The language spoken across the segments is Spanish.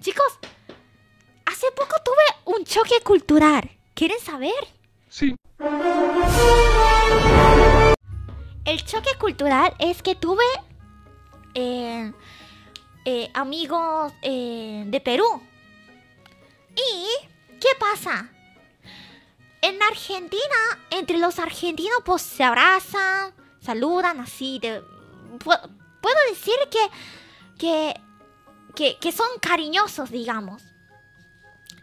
Chicos, hace poco tuve un choque cultural. ¿Quieren saber? Sí. El choque cultural es que tuve amigos de Perú. ¿Y qué pasa? En Argentina, entre los argentinos, pues se abrazan, saludan así. Puedo decir que son cariñosos, digamos.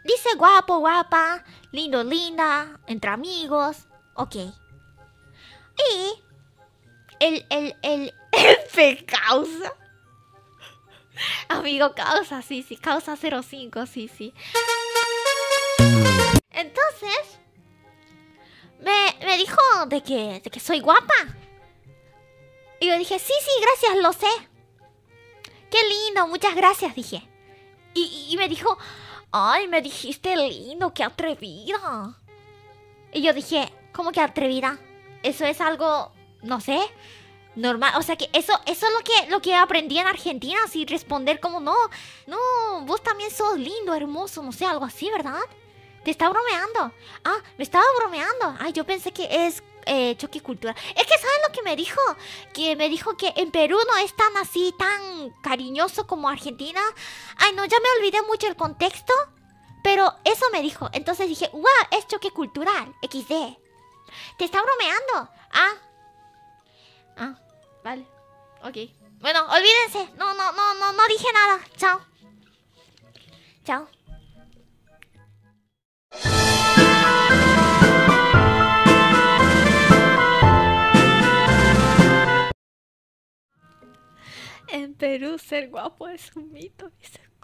Dice guapo, guapa, lindo, linda, entre amigos. Ok. Y el causa. Amigo causa, sí, causa05, sí. Entonces me dijo de que soy guapa. Y yo dije, sí, gracias, lo sé. Qué lindo, muchas gracias, dije. Y me dijo, ay, me dijiste lindo, qué atrevida. Y yo dije, ¿cómo que atrevida? Eso es algo, no sé, normal. O sea que eso es lo que aprendí en Argentina, así responder como no, vos también sos lindo, hermoso, no sé, algo así, ¿verdad? Te está bromeando. Ah, me estaba bromeando. Ay, yo pensé que es choque cultural. Es que ¿saben lo que me dijo? Que me dijo que en Perú no es tan así, tan cariñoso como Argentina. Ay, no, ya me olvidé mucho el contexto, pero eso me dijo. Entonces dije, wow, es choque cultural, XD. Te está bromeando. Ah, vale. Ok. Bueno, olvídense. No dije nada. Chao. Chao. En Perú ser guapo es un mito, dice.